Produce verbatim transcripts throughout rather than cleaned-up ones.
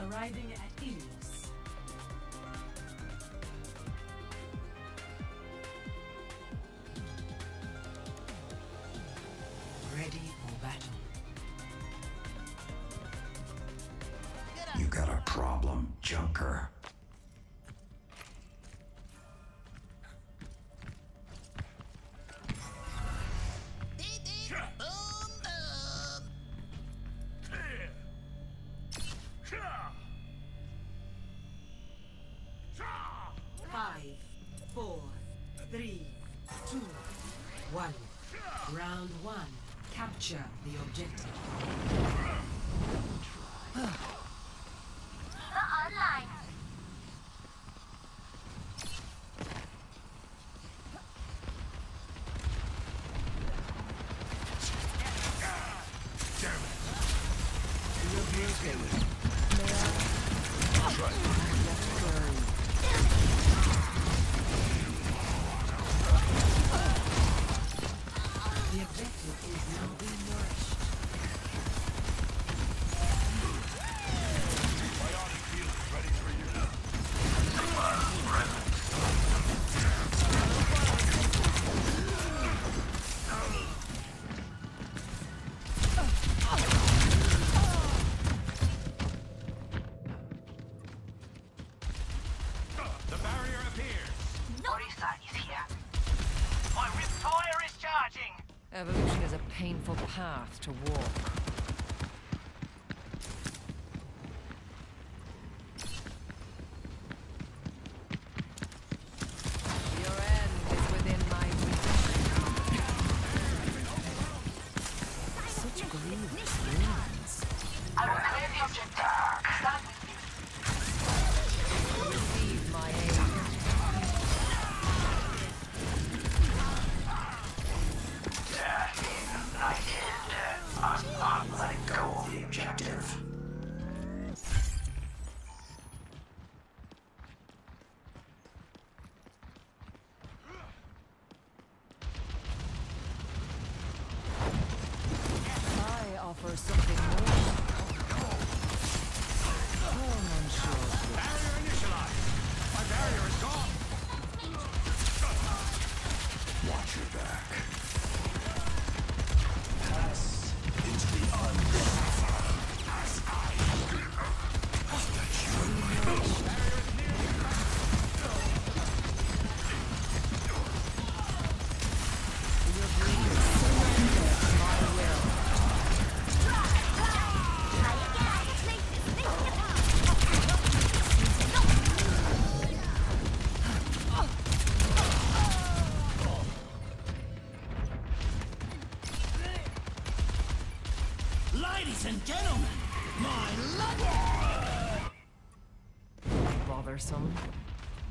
arriving at Ilios. Ready for battle. You got a problem, Junker. Five, four, three, two, one. Round one. Capture the objective. We're online. Damn it. You'll be okay. Evolution is a painful path to walk. Or something more. Barrier initialized. My barrier is gone. Watch your back. Pass into the unknown. As I Ladies and gentlemen, my lover! Bothersome.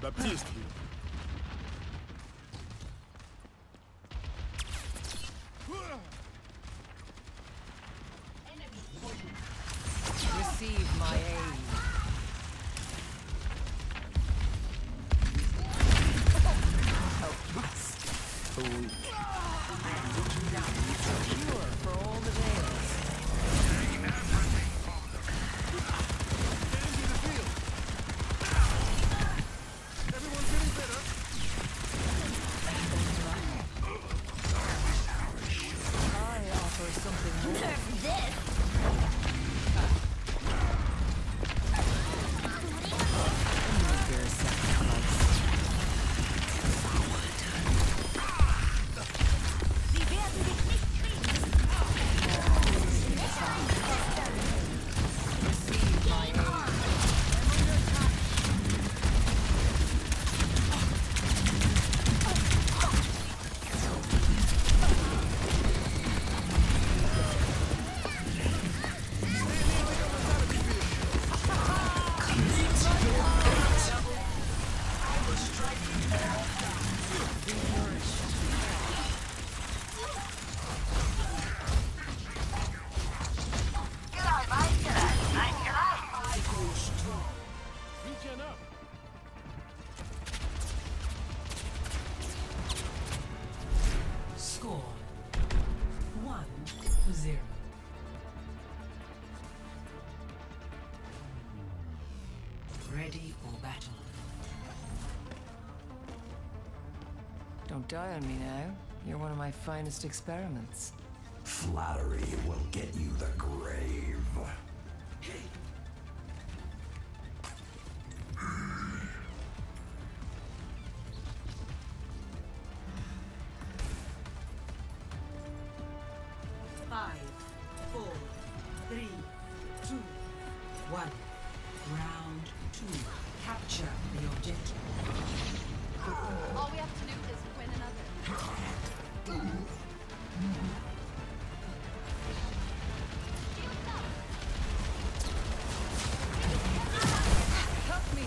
Baptiste. Receive my aid. Something. Nerve this. Ready for battle. Don't die on me now. You're one of my finest experiments. Flattery will get you the grave. Five, four, three, two, one. Round two. Capture the objective. All we have to do is win another. Help me.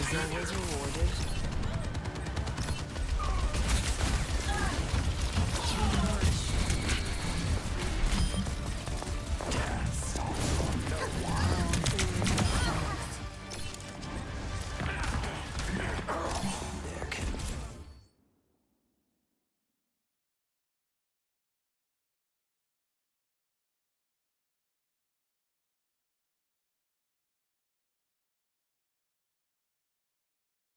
Is always rewarded.